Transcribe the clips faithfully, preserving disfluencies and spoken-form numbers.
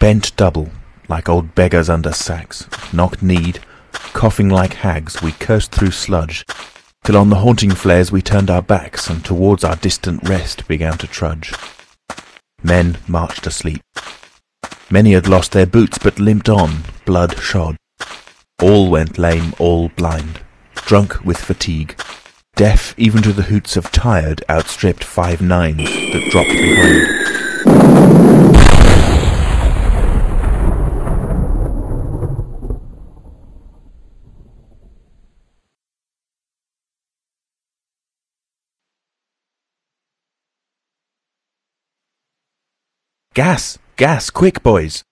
Bent double, like old beggars under sacks, knock-kneed, coughing like hags, we cursed through sludge, till on the haunting flares we turned our backs and towards our distant rest began to trudge. Men marched asleep. Many had lost their boots but limped on, blood shod. All went lame, all blind, drunk with fatigue, deaf even to the hoots of tired, outstripped five nines that dropped behind. Gas! Gas! Quick, boys!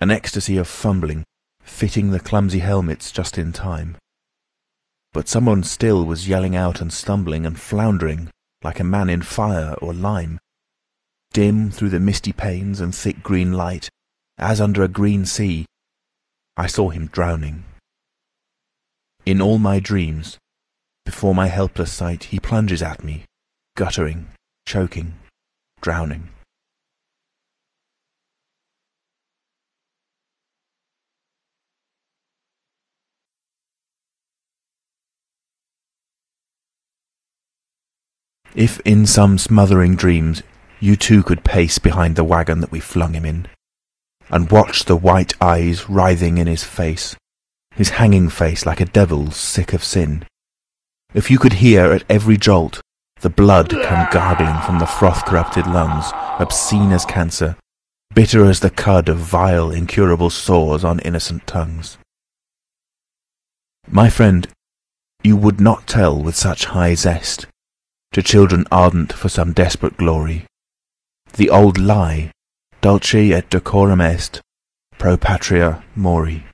An ecstasy of fumbling, fitting the clumsy helmets just in time. But someone still was yelling out and stumbling and floundering, like a man in fire or lime. Dim through the misty panes and thick green light, as under a green sea, I saw him drowning. In all my dreams, before my helpless sight, he plunges at me, guttering, choking, drowning. If in some smothering dreams you too could pace behind the wagon that we flung him in, and watch the white eyes writhing in his face, his hanging face like a devil sick of sin, if you could hear at every jolt the blood come gurgling from the froth-corrupted lungs, obscene as cancer, bitter as the cud of vile, incurable sores on innocent tongues. My friend, you would not tell with such high zest, to children ardent for some desperate glory, the old lie, Dulce et Decorum Est, pro patria mori.